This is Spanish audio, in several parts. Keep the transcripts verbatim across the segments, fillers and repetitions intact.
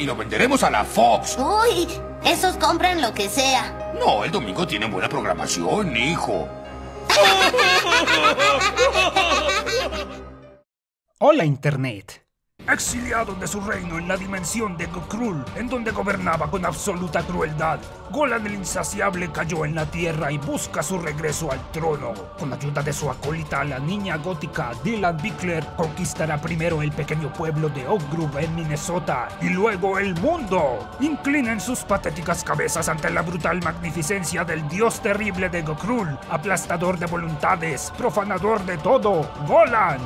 y lo venderemos a la Fox. Uy, esos compran lo que sea. No, el domingo tiene buena programación, hijo. Hola, Internet. Exiliado de su reino en la dimensión de Gokrul, en donde gobernaba con absoluta crueldad, Golan el Insatiable cayó en la Tierra y busca su regreso al trono. Con ayuda de su acólita, la niña gótica Dylan Bickler conquistará primero el pequeño pueblo de Oak Grove en Minnesota y luego el mundo. Inclinen sus patéticas cabezas ante la brutal magnificencia del dios terrible de Gokrul, aplastador de voluntades, profanador de todo, Golan.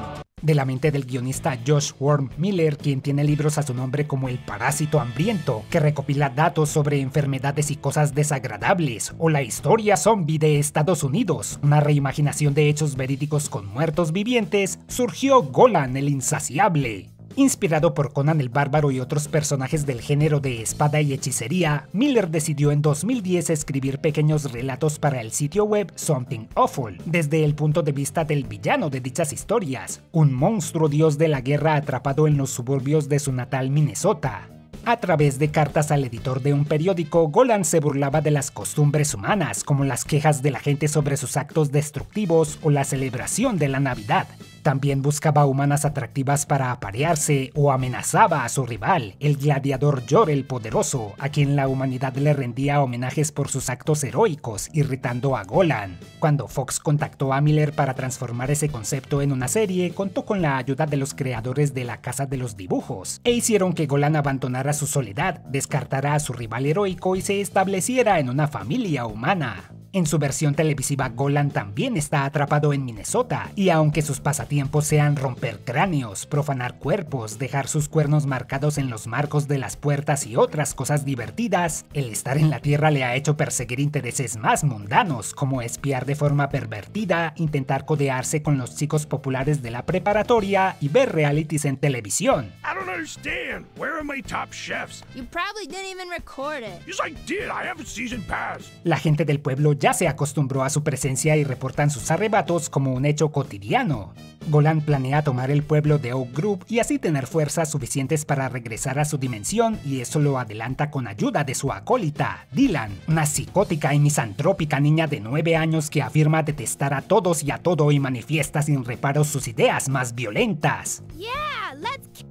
De la mente del guionista Josh Worm Miller, quien tiene libros a su nombre como El Parásito Hambriento, que recopila datos sobre enfermedades y cosas desagradables, o La Historia Zombie de Estados Unidos, una reimaginación de hechos verídicos con muertos vivientes, surgió Golan el Insatiable. Inspirado por Conan el Bárbaro y otros personajes del género de espada y hechicería, Miller decidió en dos mil diez escribir pequeños relatos para el sitio web Something Awful, desde el punto de vista del villano de dichas historias, un monstruo dios de la guerra atrapado en los suburbios de su natal Minnesota. A través de cartas al editor de un periódico, Golan se burlaba de las costumbres humanas, como las quejas de la gente sobre sus actos destructivos o la celebración de la Navidad. También buscaba humanas atractivas para aparearse o amenazaba a su rival, el gladiador Jor el Poderoso, a quien la humanidad le rendía homenajes por sus actos heroicos, irritando a Golan. Cuando Fox contactó a Miller para transformar ese concepto en una serie, contó con la ayuda de los creadores de la Casa de los Dibujos, e hicieron que Golan abandonara su soledad, descartara a su rival heroico y se estableciera en una familia humana. En su versión televisiva, Golan también está atrapado en Minnesota, y aunque sus pasatiempos sean romper cráneos, profanar cuerpos, dejar sus cuernos marcados en los marcos de las puertas y otras cosas divertidas, el estar en la Tierra le ha hecho perseguir intereses más mundanos, como espiar de forma pervertida, intentar codearse con los chicos populares de la preparatoria y ver realities en televisión. I don't understand. Where are my top chefs? You probably didn't even record it. Yes, I did. I have a season pass. La gente del pueblo ya se acostumbró a su presencia y reportan sus arrebatos como un hecho cotidiano. Golan planea tomar el pueblo de Oak Grove y así tener fuerzas suficientes para regresar a su dimensión, y eso lo adelanta con ayuda de su acólita, Dylan, una psicótica y misantrópica niña de nueve años que afirma detestar a todos y a todo y manifiesta sin reparos sus ideas más violentas. Yeah, let's kill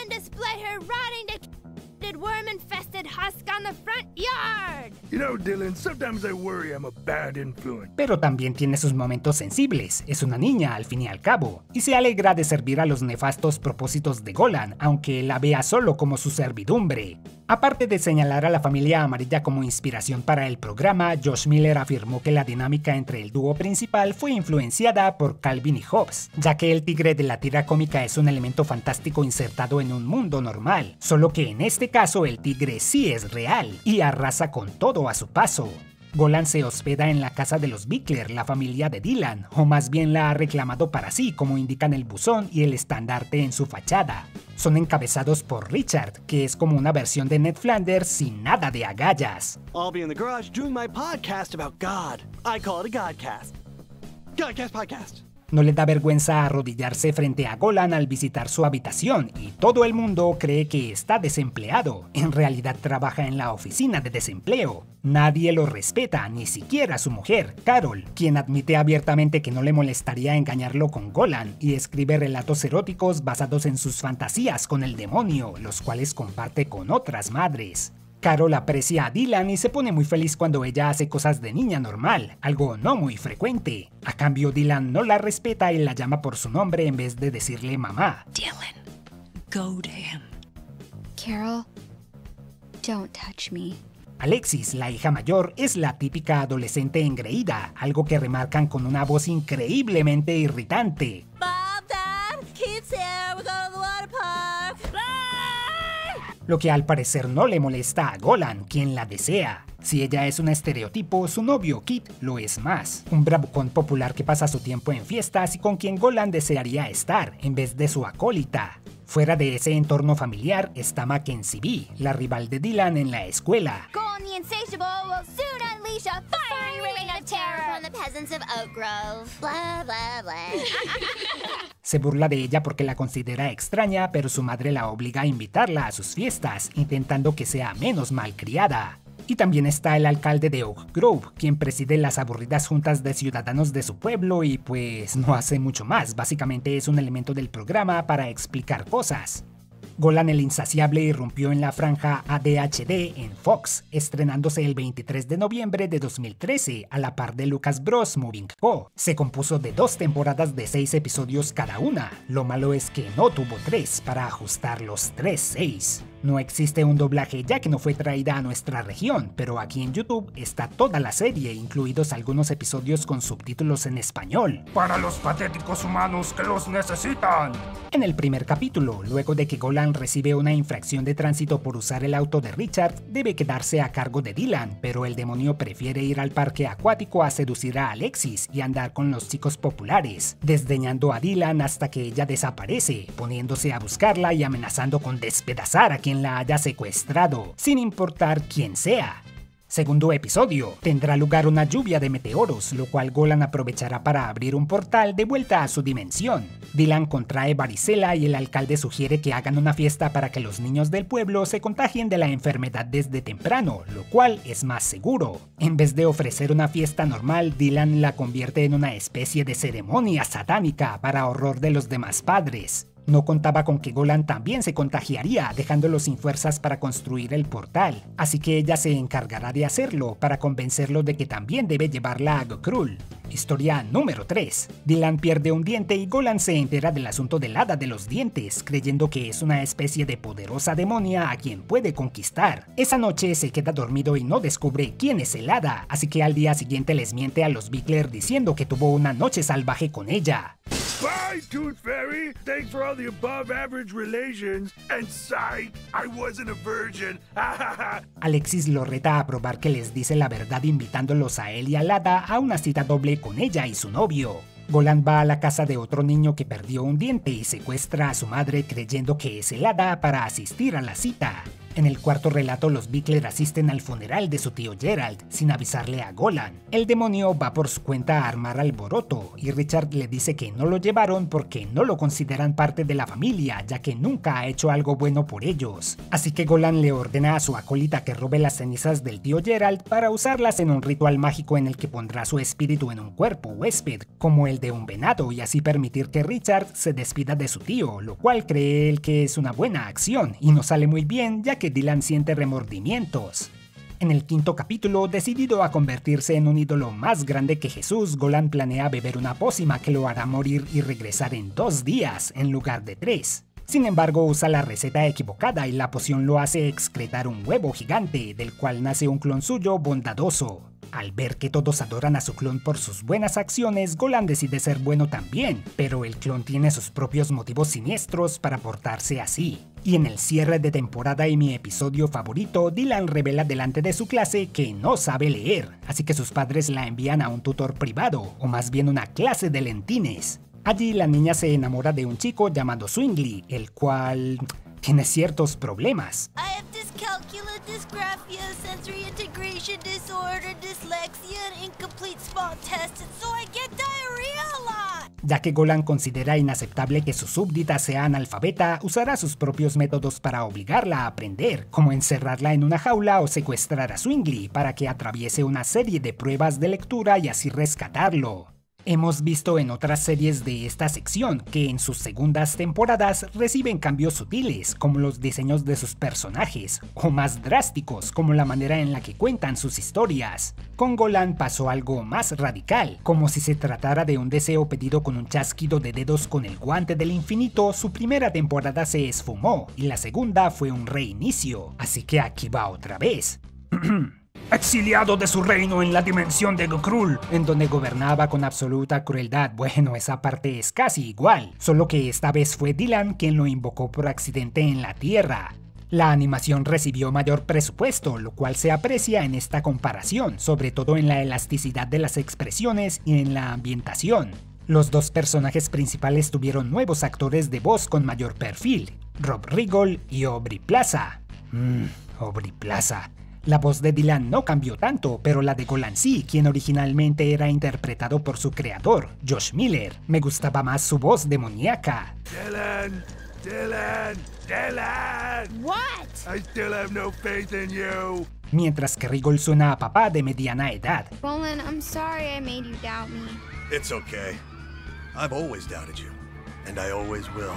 and display her rotting worm-infested husk on the front yard. You know, Dylan, sometimes I worry I'm a bad influence. Pero también tiene sus momentos sensibles, es una niña al fin y al cabo, y se alegra de servir a los nefastos propósitos de Golan, aunque la vea solo como su servidumbre. Aparte de señalar a la familia amarilla como inspiración para el programa, Josh Miller afirmó que la dinámica entre el dúo principal fue influenciada por Calvin y Hobbes, ya que el tigre de la tira cómica es un elemento fantástico insertado en un mundo normal, solo que en este caso el tigre sí es real y arrasa con todo a su paso. Golan se hospeda en la casa de los Bickler, la familia de Dylan, o más bien la ha reclamado para sí, como indican el buzón y el estandarte en su fachada. Son encabezados por Richard, que es como una versión de Ned Flanders sin nada de agallas. I'll be in the garage doing my podcast about God. I call it a Godcast. Godcast podcast. No le da vergüenza arrodillarse frente a Golan al visitar su habitación, y todo el mundo cree que está desempleado. En realidad trabaja en la oficina de desempleo. Nadie lo respeta, ni siquiera su mujer, Carol, quien admite abiertamente que no le molestaría engañarlo con Golan, y escribe relatos eróticos basados en sus fantasías con el demonio, los cuales comparte con otras madres. Carol aprecia a Dylan y se pone muy feliz cuando ella hace cosas de niña normal, algo no muy frecuente. A cambio, Dylan no la respeta y la llama por su nombre en vez de decirle mamá. Dylan, go to him. Carol, don't touch me. Alexis, la hija mayor, es la típica adolescente engreída, algo que remarcan con una voz increíblemente irritante. Mom, Dad, keeps here, we're going to the water park. Lo que al parecer no le molesta a Golan, quien la desea. Si ella es un estereotipo, su novio Kit lo es más, un bravucón popular que pasa su tiempo en fiestas y con quien Golan desearía estar, en vez de su acólita. Fuera de ese entorno familiar está Mackenzie B, la rival de Dylan en la escuela. Golan the Insatiable will soon unleash a fiery rain of terror upon the peasants of Oak Grove. Blah, blah, blah. Se burla de ella porque la considera extraña, pero su madre la obliga a invitarla a sus fiestas, intentando que sea menos malcriada. Y también está el alcalde de Oak Grove, quien preside las aburridas juntas de ciudadanos de su pueblo y pues no hace mucho más, básicamente es un elemento del programa para explicar cosas. Golan el Insatiable irrumpió en la franja A D H D en Fox, estrenándose el veintitrés de noviembre de dos mil trece a la par de Lucas Bros Moving Co. Se compuso de dos temporadas de seis episodios cada una, lo malo es que no tuvo tres para ajustar los tres seis. No existe un doblaje ya que no fue traída a nuestra región, pero aquí en YouTube está toda la serie, incluidos algunos episodios con subtítulos en español. ¡Para los patéticos humanos que los necesitan! En el primer capítulo, luego de que Golan recibe una infracción de tránsito por usar el auto de Richard, debe quedarse a cargo de Dylan, pero el demonio prefiere ir al parque acuático a seducir a Alexis y andar con los chicos populares, desdeñando a Dylan hasta que ella desaparece, poniéndose a buscarla y amenazando con despedazar a quien la haya secuestrado, sin importar quién sea. Segundo episodio, tendrá lugar una lluvia de meteoros, lo cual Golan aprovechará para abrir un portal de vuelta a su dimensión. Dylan contrae varicela y el alcalde sugiere que hagan una fiesta para que los niños del pueblo se contagien de la enfermedad desde temprano, lo cual es más seguro. En vez de ofrecer una fiesta normal, Dylan la convierte en una especie de ceremonia satánica para horror de los demás padres. No contaba con que Golan también se contagiaría, dejándolo sin fuerzas para construir el portal, así que ella se encargará de hacerlo para convencerlo de que también debe llevarla a Gokrul. Historia número tres. Dylan pierde un diente y Golan se entera del asunto del hada de los dientes, creyendo que es una especie de poderosa demonia a quien puede conquistar. Esa noche se queda dormido y no descubre quién es el hada, así que al día siguiente les miente a los Bickler diciendo que tuvo una noche salvaje con ella. Bye, Tooth Fairy. Thanks for all the above-average relations. And psych, I wasn't a virgin. Alexis lo reta a probar que les dice la verdad, invitándolos a él y a Lada a una cita doble con ella y su novio. Golan va a la casa de otro niño que perdió un diente y secuestra a su madre creyendo que es el hada para asistir a la cita. En el cuarto relato, los Bickler asisten al funeral de su tío Gerald, sin avisarle a Golan. El demonio va por su cuenta a armar alboroto, y Richard le dice que no lo llevaron porque no lo consideran parte de la familia, ya que nunca ha hecho algo bueno por ellos. Así que Golan le ordena a su acólita que robe las cenizas del tío Gerald para usarlas en un ritual mágico en el que pondrá su espíritu en un cuerpo huésped, como el de un venado, y así permitir que Richard se despida de su tío, lo cual cree él que es una buena acción, y no sale muy bien, ya que Dylan siente remordimientos. En el quinto capítulo, decidido a convertirse en un ídolo más grande que Jesús, Golan planea beber una pócima que lo hará morir y regresar en dos días, en lugar de tres. Sin embargo, usa la receta equivocada y la poción lo hace excretar un huevo gigante, del cual nace un clon suyo bondadoso. Al ver que todos adoran a su clon por sus buenas acciones, Golan decide ser bueno también, pero el clon tiene sus propios motivos siniestros para portarse así. Y en el cierre de temporada y mi episodio favorito, Dylan revela delante de su clase que no sabe leer, así que sus padres la envían a un tutor privado, o más bien una clase de lentines. Allí la niña se enamora de un chico llamado Swingley, el cual tiene ciertos problemas. Calculus, dysgraphia, sensory integration disorder, dyslexia, and incomplete small tests, and so I get diarrhea a lot. Ya que Golan considera inaceptable que su súbdita sea analfabeta, usará sus propios métodos para obligarla a aprender, como encerrarla en una jaula o secuestrar a Swingley para que atraviese una serie de pruebas de lectura y así rescatarlo. Hemos visto en otras series de esta sección que en sus segundas temporadas reciben cambios sutiles, como los diseños de sus personajes, o más drásticos, como la manera en la que cuentan sus historias. Con Golan pasó algo más radical, como si se tratara de un deseo pedido con un chasquido de dedos con el guante del infinito. Su primera temporada se esfumó, y la segunda fue un reinicio, así que aquí va otra vez. Exiliado de su reino en la dimensión de Gokrul, en donde gobernaba con absoluta crueldad. Bueno, esa parte es casi igual, solo que esta vez fue Dylan quien lo invocó por accidente en la Tierra. La animación recibió mayor presupuesto, lo cual se aprecia en esta comparación, sobre todo en la elasticidad de las expresiones y en la ambientación. Los dos personajes principales tuvieron nuevos actores de voz con mayor perfil, Rob Riggle y Aubrey Plaza. Mmm, Aubrey Plaza. La voz de Dylan no cambió tanto, pero la de Golan sí, quien originalmente era interpretado por su creador, Josh Miller. Me gustaba más su voz demoníaca. Dylan, Dylan, Dylan. What? I still have no faith in you. Mientras que Riggle suena a papá de mediana edad. Roland, I'm sorry I made you doubt me. It's okay. I've always doubted you, and I always will.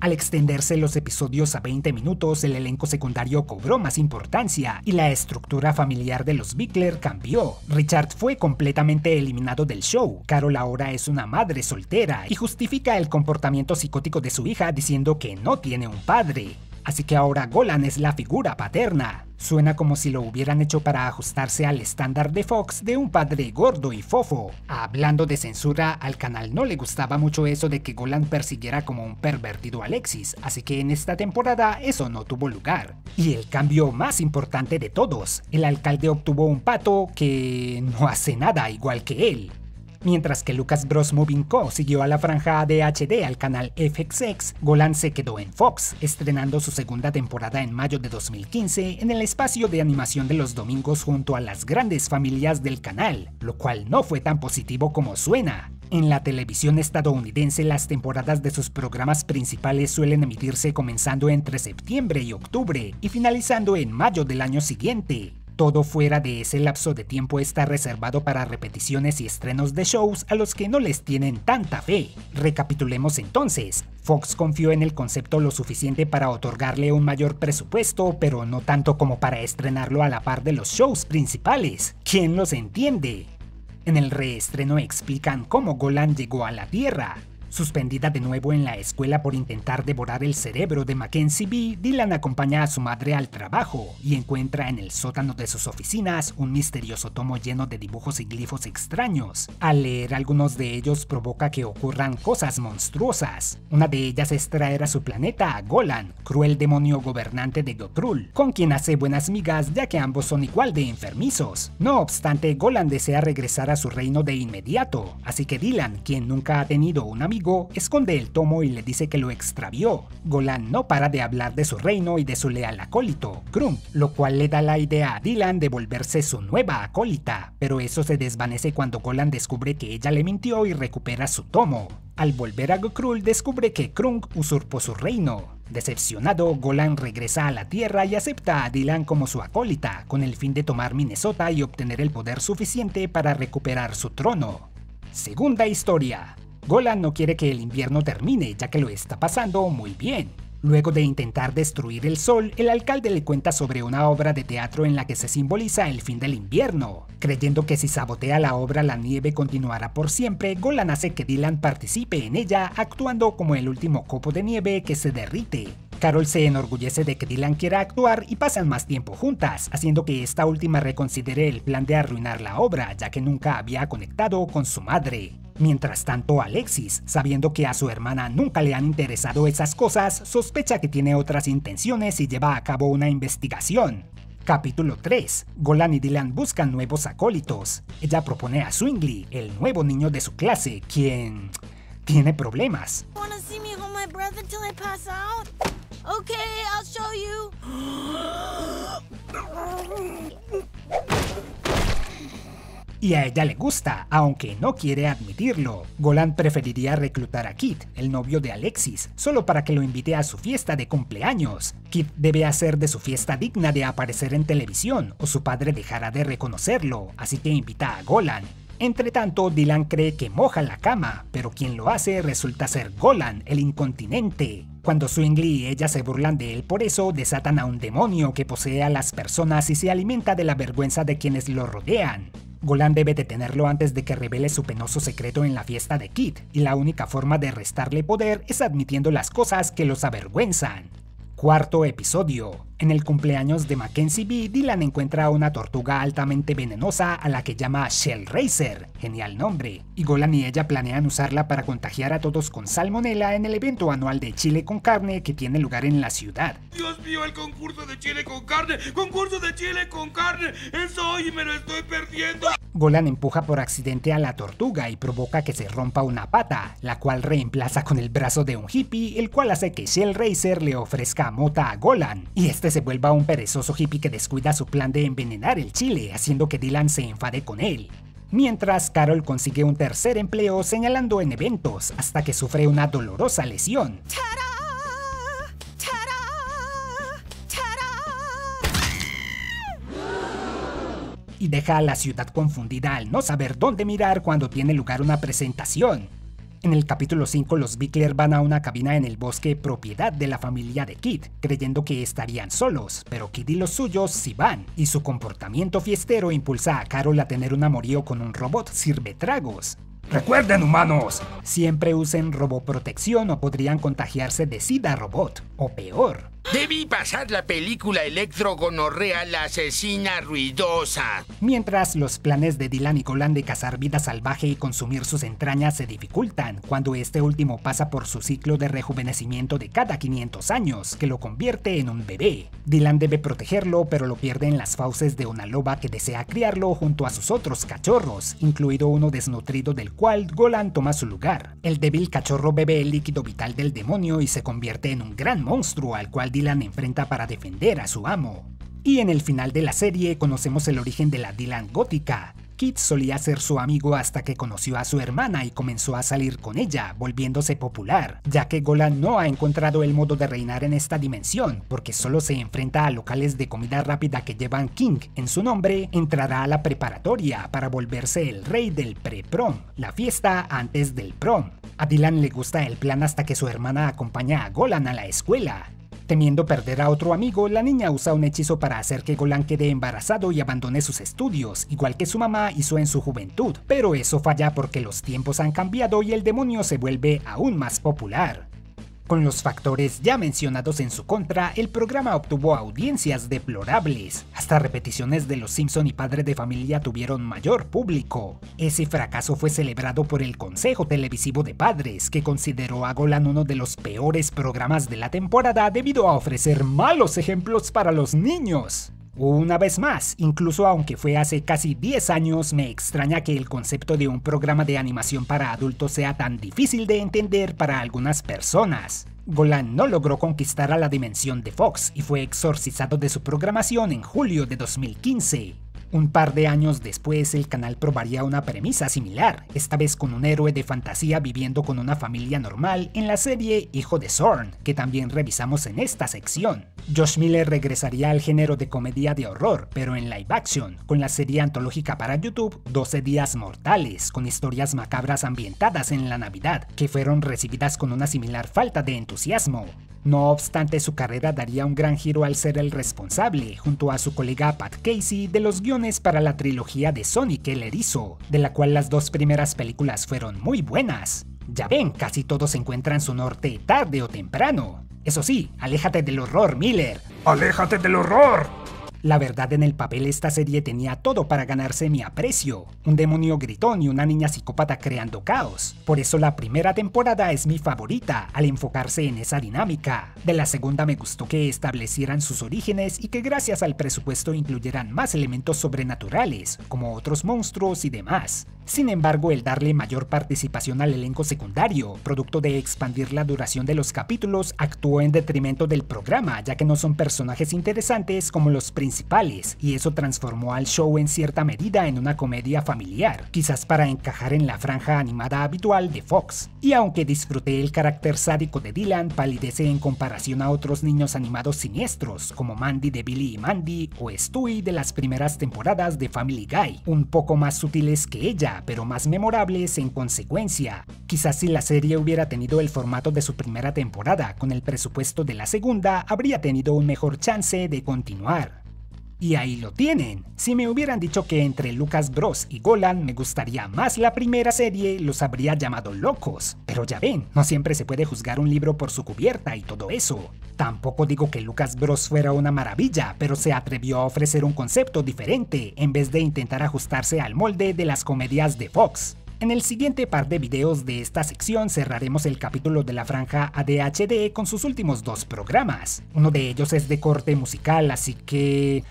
Al extenderse los episodios a veinte minutos, el elenco secundario cobró más importancia y la estructura familiar de los Bickler cambió. Richard fue completamente eliminado del show, Carol ahora es una madre soltera y justifica el comportamiento psicótico de su hija diciendo que no tiene un padre. Así que ahora Golan es la figura paterna. Suena como si lo hubieran hecho para ajustarse al estándar de Fox de un padre gordo y fofo. Hablando de censura, al canal no le gustaba mucho eso de que Golan persiguiera como un pervertido a Alexis, así que en esta temporada eso no tuvo lugar. Y el cambio más importante de todos, el alcalde obtuvo un pato que no hace nada igual que él. Mientras que Lucas Bros Moving Co siguió a la franja A D H D al canal F X X, Golan se quedó en Fox, estrenando su segunda temporada en mayo de dos mil quince en el espacio de animación de los domingos junto a las grandes familias del canal, lo cual no fue tan positivo como suena. En la televisión estadounidense, las temporadas de sus programas principales suelen emitirse comenzando entre septiembre y octubre y finalizando en mayo del año siguiente. Todo fuera de ese lapso de tiempo está reservado para repeticiones y estrenos de shows a los que no les tienen tanta fe. Recapitulemos entonces. Fox confió en el concepto lo suficiente para otorgarle un mayor presupuesto, pero no tanto como para estrenarlo a la par de los shows principales. ¿Quién los entiende? En el reestreno explican cómo Golan llegó a la Tierra. Suspendida de nuevo en la escuela por intentar devorar el cerebro de Mackenzie B, Dylan acompaña a su madre al trabajo y encuentra en el sótano de sus oficinas un misterioso tomo lleno de dibujos y glifos extraños. Al leer algunos de ellos provoca que ocurran cosas monstruosas. Una de ellas es traer a su planeta a Golan, cruel demonio gobernante de Gokrul, con quien hace buenas migas ya que ambos son igual de enfermizos. No obstante, Golan desea regresar a su reino de inmediato, así que Dylan, quien nunca ha tenido un amigo, esconde el tomo y le dice que lo extravió. Golan no para de hablar de su reino y de su leal acólito, Krunk, lo cual le da la idea a Dylan de volverse su nueva acólita, pero eso se desvanece cuando Golan descubre que ella le mintió y recupera su tomo. Al volver a Gokrul descubre que Krunk usurpó su reino. Decepcionado, Golan regresa a la Tierra y acepta a Dylan como su acólita, con el fin de tomar Minnesota y obtener el poder suficiente para recuperar su trono. Segunda historia. Golan no quiere que el invierno termine, ya que lo está pasando muy bien. Luego de intentar destruir el sol, el alcalde le cuenta sobre una obra de teatro en la que se simboliza el fin del invierno. Creyendo que si sabotea la obra la nieve continuará por siempre, Golan hace que Dylan participe en ella, actuando como el último copo de nieve que se derrite. Carol se enorgullece de que Dylan quiera actuar y pasan más tiempo juntas, haciendo que esta última reconsidere el plan de arruinar la obra, ya que nunca había conectado con su madre. Mientras tanto, Alexis, sabiendo que a su hermana nunca le han interesado esas cosas, sospecha que tiene otras intenciones y lleva a cabo una investigación. Capítulo tres. Golan y Dylan buscan nuevos acólitos. Ella propone a Swingley, el nuevo niño de su clase, quien tiene problemas. Y a ella le gusta, aunque no quiere admitirlo. Golan preferiría reclutar a Kit, el novio de Alexis, solo para que lo invite a su fiesta de cumpleaños. Kit debe hacer de su fiesta digna de aparecer en televisión, o su padre dejará de reconocerlo, así que invita a Golan. Entre tanto, Dylan cree que moja la cama, pero quien lo hace resulta ser Golan, el incontinente. Cuando Swingley y ella se burlan de él por eso, desatan a un demonio que posee a las personas y se alimenta de la vergüenza de quienes lo rodean. Golan debe detenerlo antes de que revele su penoso secreto en la fiesta de Kit, y la única forma de restarle poder es admitiendo las cosas que los avergüenzan. Cuarto episodio. En el cumpleaños de Mackenzie B, Dylan encuentra una tortuga altamente venenosa a la que llama Shell Racer, genial nombre, y Golan y ella planean usarla para contagiar a todos con salmonela en el evento anual de chile con carne que tiene lugar en la ciudad. ¡Dios mío, el concurso de chile con carne! ¡Concurso de chile con carne! ¡Eso hoy me lo estoy perdiendo! Golan empuja por accidente a la tortuga y provoca que se rompa una pata, la cual reemplaza con el brazo de un hippie, el cual hace que Shell Racer le ofrezca mota a Golan, y este se vuelva un perezoso hippie que descuida su plan de envenenar el chile, haciendo que Dylan se enfade con él. Mientras, Carol consigue un tercer empleo señalando en eventos, hasta que sufre una dolorosa lesión. Y deja a la ciudad confundida al no saber dónde mirar cuando tiene lugar una presentación. En el capítulo cinco, los Bickler van a una cabina en el bosque propiedad de la familia de Kid, creyendo que estarían solos, pero Kid y los suyos sí van, y su comportamiento fiestero impulsa a Carol a tener un amorío con un robot sirvetragos. ¡Recuerden, humanos! Siempre usen roboprotección o podrían contagiarse de sida robot, o peor. Debí pasar la película Electro-Gonorrea, la asesina ruidosa. Mientras, los planes de Dylan y Golan de cazar vida salvaje y consumir sus entrañas se dificultan, cuando este último pasa por su ciclo de rejuvenecimiento de cada quinientos años, que lo convierte en un bebé. Dylan debe protegerlo, pero lo pierde en las fauces de una loba que desea criarlo junto a sus otros cachorros, incluido uno desnutrido del cual Golan toma su lugar. El débil cachorro bebe el líquido vital del demonio y se convierte en un gran monstruo al cual Dylan enfrenta para defender a su amo. Y en el final de la serie conocemos el origen de la Dylan gótica. Kid solía ser su amigo hasta que conoció a su hermana y comenzó a salir con ella, volviéndose popular, ya que Golan no ha encontrado el modo de reinar en esta dimensión, porque solo se enfrenta a locales de comida rápida que llevan King en su nombre. Entrará a la preparatoria para volverse el rey del pre-prom, la fiesta antes del prom. A Dylan le gusta el plan hasta que su hermana acompaña a Golan a la escuela. Temiendo perder a otro amigo, la niña usa un hechizo para hacer que Golan quede embarazado y abandone sus estudios, igual que su mamá hizo en su juventud, pero eso falla porque los tiempos han cambiado y el demonio se vuelve aún más popular. Con los factores ya mencionados en su contra, el programa obtuvo audiencias deplorables, hasta repeticiones de Los Simpson y Padre de Familia tuvieron mayor público. Ese fracaso fue celebrado por el Consejo Televisivo de Padres, que consideró a Golan uno de los peores programas de la temporada debido a ofrecer malos ejemplos para los niños. Una vez más, incluso aunque fue hace casi diez años, me extraña que el concepto de un programa de animación para adultos sea tan difícil de entender para algunas personas. Golan no logró conquistar a la dimensión de Fox y fue exorcizado de su programación en julio de dos mil quince. Un par de años después, el canal probaría una premisa similar, esta vez con un héroe de fantasía viviendo con una familia normal en la serie Hijo de Zorn, que también revisamos en esta sección. Josh Miller regresaría al género de comedia de horror, pero en live action, con la serie antológica para YouTube doce días mortales, con historias macabras ambientadas en la Navidad, que fueron recibidas con una similar falta de entusiasmo. No obstante, su carrera daría un gran giro al ser el responsable, junto a su colega Pat Casey, de los guiones para la trilogía de Sonic el Erizo, de la cual las dos primeras películas fueron muy buenas. Ya ven, casi todos encuentran su norte tarde o temprano. Eso sí, aléjate del horror, Miller. ¡Aléjate del horror! La verdad, en el papel esta serie tenía todo para ganarse mi aprecio, un demonio gritón y una niña psicópata creando caos. Por eso la primera temporada es mi favorita, al enfocarse en esa dinámica. De la segunda me gustó que establecieran sus orígenes y que gracias al presupuesto incluyeran más elementos sobrenaturales, como otros monstruos y demás. Sin embargo, el darle mayor participación al elenco secundario, producto de expandir la duración de los capítulos, actuó en detrimento del programa, ya que no son personajes interesantes como los principales, y eso transformó al show en cierta medida en una comedia familiar, quizás para encajar en la franja animada habitual de Fox. Y aunque disfruté el carácter sádico de Dylan, palidece en comparación a otros niños animados siniestros, como Mandy de Billy y Mandy o Stewie de las primeras temporadas de Family Guy, un poco más sutiles que ella, pero más memorables en consecuencia. Quizás si la serie hubiera tenido el formato de su primera temporada, con el presupuesto de la segunda, habría tenido un mejor chance de continuar. Y ahí lo tienen. Si me hubieran dicho que entre Lucas Bros y Golan me gustaría más la primera serie, los habría llamado locos. Pero ya ven, no siempre se puede juzgar un libro por su cubierta y todo eso. Tampoco digo que Lucas Bros fuera una maravilla, pero se atrevió a ofrecer un concepto diferente, en vez de intentar ajustarse al molde de las comedias de Fox. En el siguiente par de videos de esta sección cerraremos el capítulo de la franja A D H D con sus últimos dos programas. Uno de ellos es de corte musical, así que...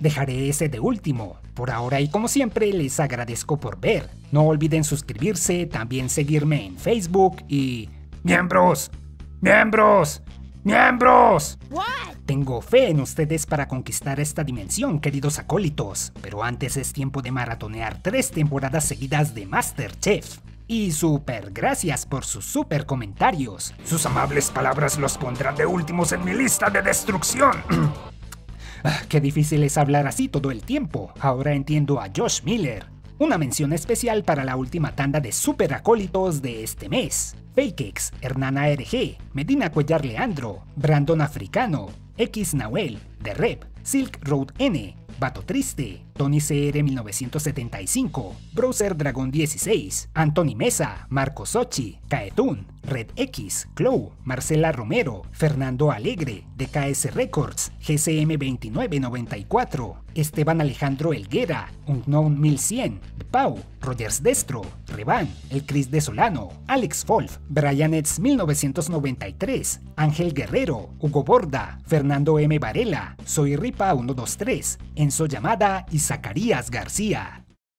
dejaré ese de último. Por ahora y como siempre les agradezco por ver. No olviden suscribirse, también seguirme en Facebook y... ¡Miembros! ¡Miembros! ¡Miembros! ¿Qué? Tengo fe en ustedes para conquistar esta dimensión, queridos acólitos, pero antes es tiempo de maratonear tres temporadas seguidas de MasterChef. Y super gracias por sus super comentarios. Sus amables palabras los pondrán de últimos en mi lista de destrucción. Ah, qué difícil es hablar así todo el tiempo. Ahora entiendo a Josh Miller. Una mención especial para la última tanda de super acólitos de este mes: FXX, Hernana R G, Medina Cuellar Leandro, Brandon Africano, X Nahuel, The Rep, Silk Road N, Vato Triste, Tony C R mil novecientos setenta y cinco, Browser Dragon dieciséis, Anthony Mesa, Marco Sochi, Caetún, Red X, Clow, Marcela Romero, Fernando Alegre, D K S Records, G C M veintinueve noventa y cuatro, Esteban Alejandro Helguera, Unknown mil cien, Pau, Rogers Destro, Revan, El Cris de Solano, Alex Wolf, Brian Etz mil novecientos noventa y tres, Ángel Guerrero, Hugo Borda, Fernando M. Varela, Soy Ripa ciento veintitrés, Enzo Llamada y Zacarías García.